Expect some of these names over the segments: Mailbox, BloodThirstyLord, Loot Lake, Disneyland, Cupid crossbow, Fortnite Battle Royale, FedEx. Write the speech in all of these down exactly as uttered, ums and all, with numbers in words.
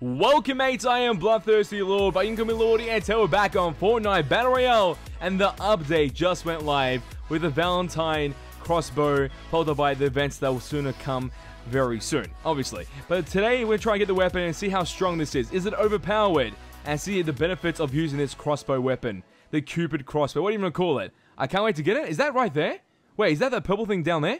Welcome mates, I am Bloodthirsty Lord, but you can call me Lordy, and we're back on Fortnite Battle Royale, and the update just went live with the Valentine crossbow, followed by the events that will sooner come very soon, obviously. But today we're trying to get the weapon and see how strong this is. Is it overpowered? And see the benefits of using this crossbow weapon, the Cupid crossbow, what do you even call it? I can't wait to get it. Is that right there? Wait, is that that purple thing down there?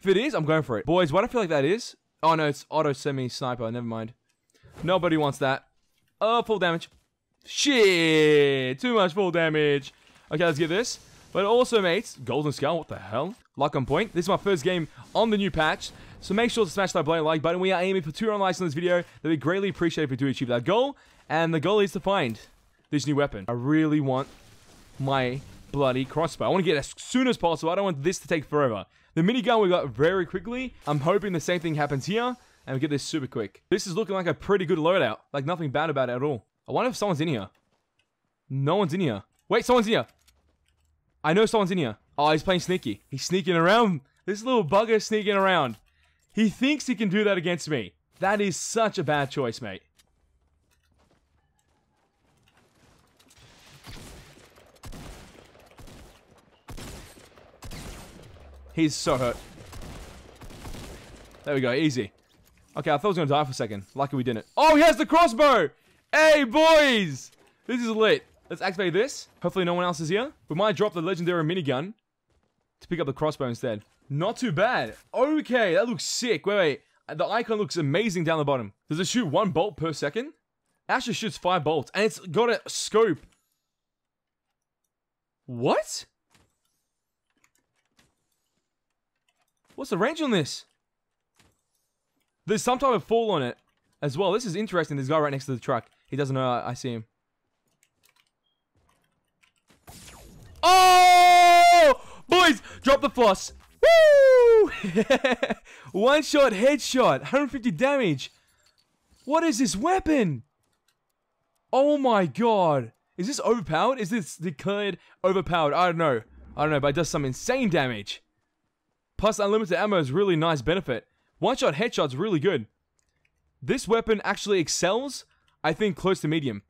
If it is, I'm going for it. Boys, what I feel like that is? Oh no, it's auto semi-sniper, never mind. Nobody wants that. Oh, full damage. Shit! Too much full damage. Okay, let's get this. But also, mates, golden skull, what the hell? Luck on point. This is my first game on the new patch, so make sure to smash that blue like button. We are aiming for two hundred likes on this video. That'd be greatly appreciated if we do achieve that goal. And the goal is to find this new weapon. I really want my bloody crossbow. I want to get it as soon as possible. I don't want this to take forever. The minigun we got very quickly. I'm hoping the same thing happens here. And we get this super quick. This is looking like a pretty good loadout. Like nothing bad about it at all. I wonder if someone's in here. No one's in here. Wait, someone's in here. I know someone's in here. Oh, he's playing sneaky. He's sneaking around. This little bugger sneaking around. He thinks he can do that against me. That is such a bad choice, mate. He's so hurt. There we go, easy. Okay, I thought I was going to die for a second. Lucky we didn't. Oh, he has the crossbow! Hey, boys! This is lit. Let's activate this. Hopefully no one else is here. We might drop the legendary minigun to pick up the crossbow instead. Not too bad. Okay, that looks sick. Wait, wait. The icon looks amazing down the bottom. Does it shoot one bolt per second? It actually shoots five bolts. And it's got a scope. What? What's the range on this? There's some type of fall on it as well. This is interesting. This guy right next to the truck. He doesn't know I, I see him. Oh! Boys, drop the floss. Woo! One shot headshot. one hundred fifty damage. What is this weapon? Oh my god. Is this overpowered? Is this declared overpowered? I don't know. I don't know, but it does some insane damage. Plus, unlimited ammo is really nice benefit. One-shot headshot's really good. This weapon actually excels, I think, close to medium.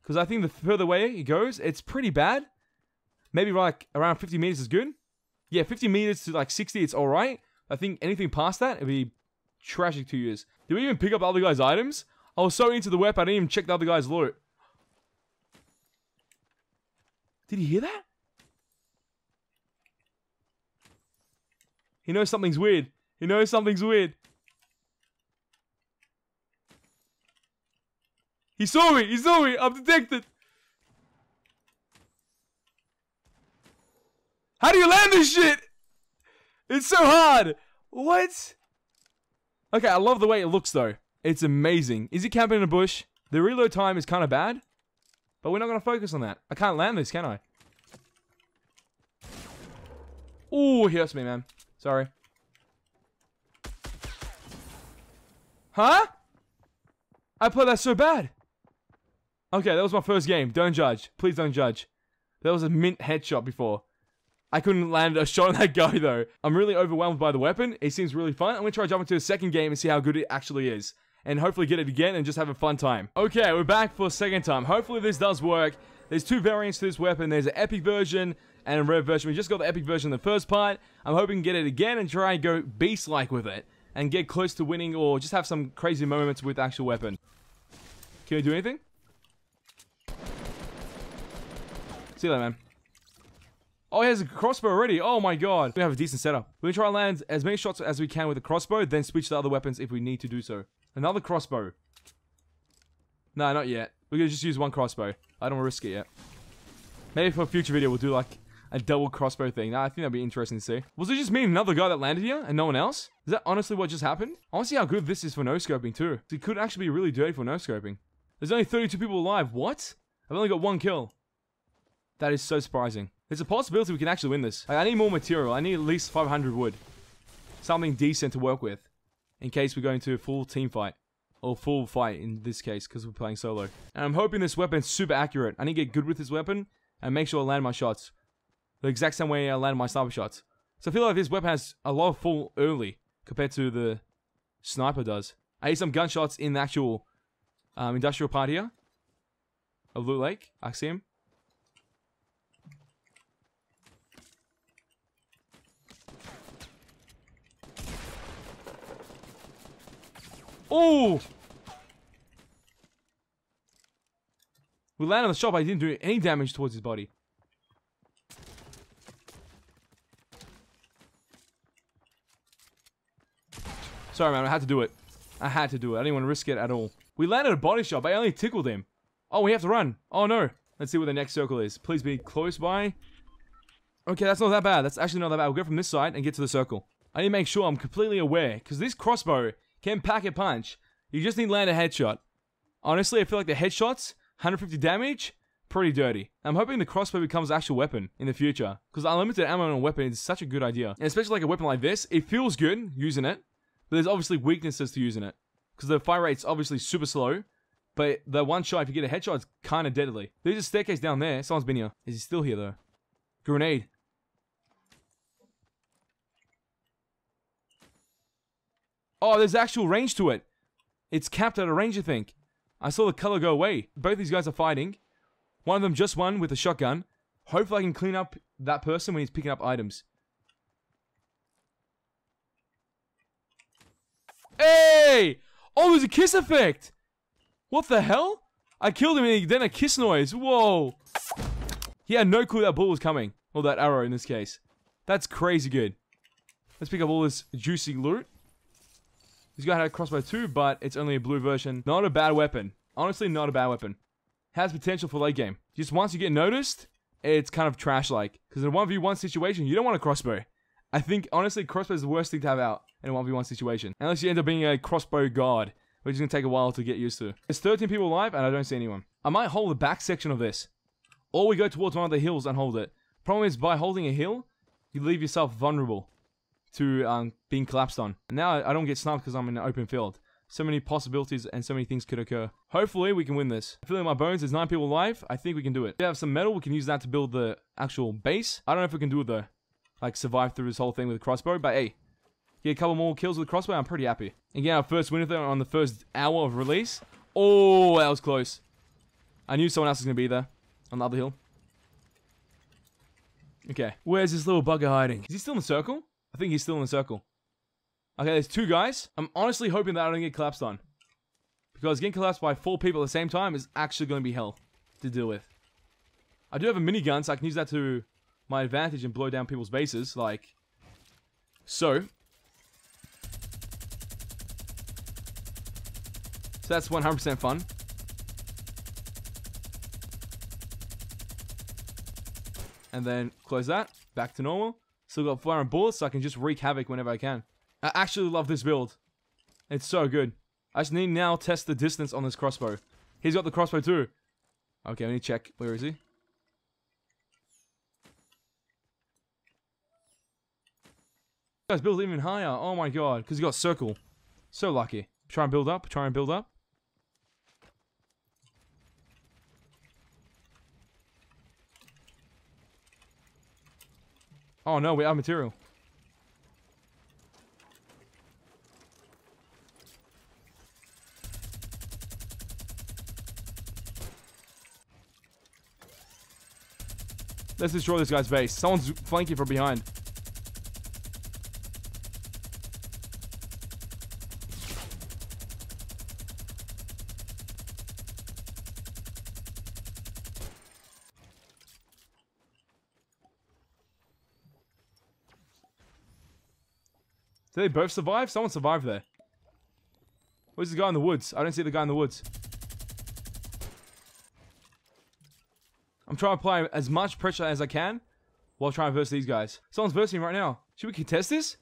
Because I think the further away it goes, it's pretty bad. Maybe like around fifty meters is good. Yeah, fifty meters to like sixty, it's alright. I think anything past that, it'd be trashy to use. Did we even pick up the other guy's items? I was so into the weapon, I didn't even check the other guy's loot. Did you hear that? He knows something's weird. You know something's weird. He saw me! He saw me! I'm detected! How do you land this shit? It's so hard! What? Okay, I love the way it looks though. It's amazing. Is he camping in a bush? The reload time is kind of bad. But we're not going to focus on that. I can't land this, can I? Ooh, he hurts me, man. Sorry. Huh? I played that so bad. Okay, that was my first game. Don't judge. Please don't judge. That was a mint headshot before. I couldn't land a shot on that guy though. I'm really overwhelmed by the weapon. It seems really fun. I'm going to try jumping into the second game and see how good it actually is. And hopefully get it again and just have a fun time. Okay, we're back for a second time. Hopefully this does work. There's two variants to this weapon. There's an epic version and a rare version. We just got the epic version in the first part. I'm hoping to get it again and try and go beast-like with it. And get close to winning, or just have some crazy moments with the actual weapon. Can you do anything? See that, man. Oh, he has a crossbow already. Oh my god. We have a decent setup. We're gonna try and land as many shots as we can with the crossbow, then switch to other weapons if we need to do so. Another crossbow. No, not yet. We're gonna just use one crossbow. I don't wanna risk it yet. Maybe for a future video we'll do like a double crossbow thing. Nah, I think that'd be interesting to see. Was it just me and another guy that landed here and no one else? Is that honestly what just happened? I want to see how good this is for no-scoping too. It could actually be really dirty for no-scoping. There's only thirty-two people alive. What? I've only got one kill. That is so surprising. There's a possibility we can actually win this. Like, I need more material. I need at least five hundred wood. Something decent to work with. In case we go into a full team fight. Or full fight in this case because we're playing solo. And I'm hoping this weapon's super accurate. I need to get good with this weapon and make sure I land my shots. The exact same way I landed my sniper shots. So I feel like this weapon has a lot of fall early compared to the sniper does. I hit some gunshots in the actual um, industrial part here of Loot Lake. I see him. Oh! We landed on the shop. I didn't do any damage towards his body. Sorry, man. I had to do it. I had to do it. I didn't want to risk it at all. We landed a body shop. I only tickled him. Oh, we have to run. Oh, no. Let's see where the next circle is. Please be close by. Okay, that's not that bad. That's actually not that bad. We'll go from this side and get to the circle. I need to make sure I'm completely aware, because this crossbow can pack a punch. You just need to land a headshot. Honestly, I feel like the headshots, one hundred fifty damage, pretty dirty. I'm hoping the crossbow becomes an actual weapon in the future, because unlimited ammo on a weapon is such a good idea. And especially like a weapon like this, it feels good using it, but there's obviously weaknesses to using it, because the fire rate's obviously super slow, but the one shot, if you get a headshot, it's kind of deadly. There's a staircase down there. Someone's been here. Is he still here, though? Grenade. Oh, there's actual range to it. It's capped at a range, I think. I saw the color go away. Both these guys are fighting. One of them just won with a shotgun. Hopefully I can clean up that person when he's picking up items. Hey! Oh, there's a kiss effect! What the hell? I killed him and he, then a kiss noise. Whoa! He had no clue that bullet was coming. Or that arrow in this case. That's crazy good. Let's pick up all this juicy loot. This guy had a crossbow too, but it's only a blue version. Not a bad weapon. Honestly, not a bad weapon. Has potential for late game. Just once you get noticed, it's kind of trash-like. Because in a one v one situation, you don't want a crossbow. I think, honestly, crossbow is the worst thing to have out in a one v one situation. Unless you end up being a crossbow god, which is going to take a while to get used to. There's thirteen people alive, and I don't see anyone. I might hold the back section of this. Or we go towards one of the hills and hold it. Problem is, by holding a hill, you leave yourself vulnerable to um, being collapsed on. And now I don't get sniped because I'm in an open field. So many possibilities and so many things could occur. Hopefully we can win this. I feel in my bones, there's nine people alive. I think we can do it. If we have some metal, we can use that to build the actual base. I don't know if we can do it though. Like survive through this whole thing with a crossbow, but hey. Get a couple more kills with a crossbow, I'm pretty happy. Again, our first win of them on the first hour of release. Oh, that was close. I knew someone else was gonna be there on the other hill. Okay, where's this little bugger hiding? Is he still in the circle? I think he's still in the circle. Okay, there's two guys. I'm honestly hoping that I don't get collapsed on. Because getting collapsed by four people at the same time is actually going to be hell to deal with. I do have a minigun, so I can use that to my advantage and blow down people's bases, like so. So that's one hundred percent fun. And then close that. Back to normal. Still got fire and bullets, so I can just wreak havoc whenever I can. I actually love this build. It's so good. I just need to now test the distance on this crossbow. He's got the crossbow too. Okay, let me check. Where is he? This guy's built even higher. Oh my god. Because he got circle. So lucky. Try and build up. Try and build up. Oh no, we have material. Let's destroy this guy's base. Someone's flanking from behind. Did they both survive? Someone survived there. Where's the guy in the woods? I don't see the guy in the woods. I'm trying to apply as much pressure as I can while trying to verse these guys. Someone's versing right now. Should we contest this?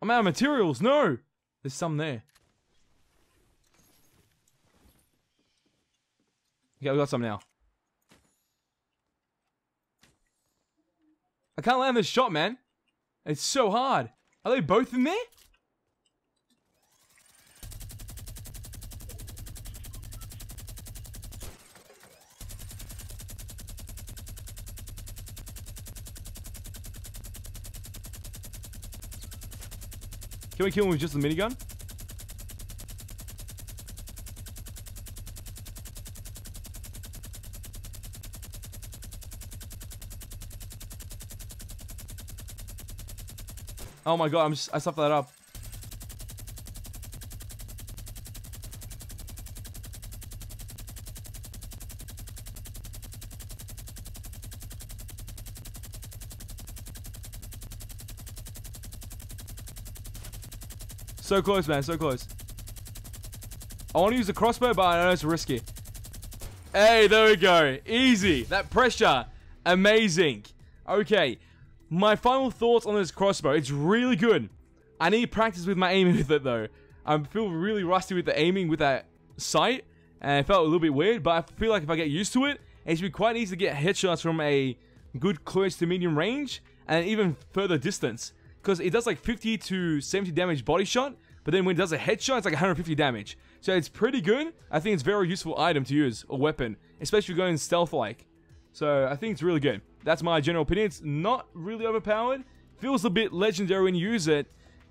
I'm out of materials. No! There's some there. Okay, we got some now. I can't land this shot, man. It's so hard. Are they both in there? Can we kill him with just the minigun? Oh my god, I'm just, I stuffed that up. So close, man, so close. I want to use the crossbow, but I know it's risky. Hey, there we go. Easy. That pressure. Amazing. Okay. My final thoughts on this crossbow. It's really good. I need practice with my aiming with it, though. I feel really rusty with the aiming with that sight, and it felt a little bit weird, but I feel like if I get used to it, it should be quite easy to get headshots from a good close to medium range, and even further distance. Because it does like fifty to seventy damage body shot, but then when it does a headshot, it's like one hundred fifty damage. So it's pretty good. I think it's a very useful item to use, or weapon, especially going stealth-like. So I think it's really good. That's my general opinion. It's not really overpowered. Feels a bit legendary when you use it.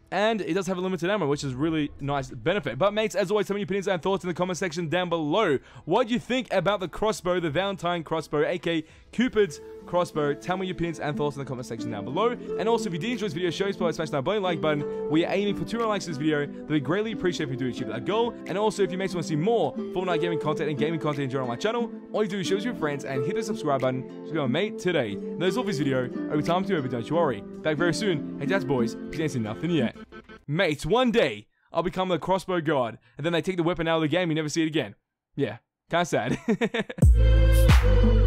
And it does have a limited ammo, which is really nice benefit. But mates, as always, tell me your opinions and thoughts in the comment section down below. What do you think about the crossbow, the Valentine crossbow, aka Cupid's crossbow? Tell me your opinions and thoughts in the comment section down below. And also, if you did enjoy this video, show us by smashing that button, like button. We are aiming for two hundred likes in this video. That we greatly appreciate if you do achieve that goal. And also, if you mates want to see more Fortnite gaming content and gaming content in general on my channel, all you do is share with your friends and hit the subscribe button. So go, mate, today. And that is all for this video. Every time to over, don't you worry. Back very soon. Hey, that's boys. Because you ain't seen nothing yet. Mates, one day, I'll become the crossbow god, and then they take the weapon out of the game, you never see it again. Yeah, kinda sad.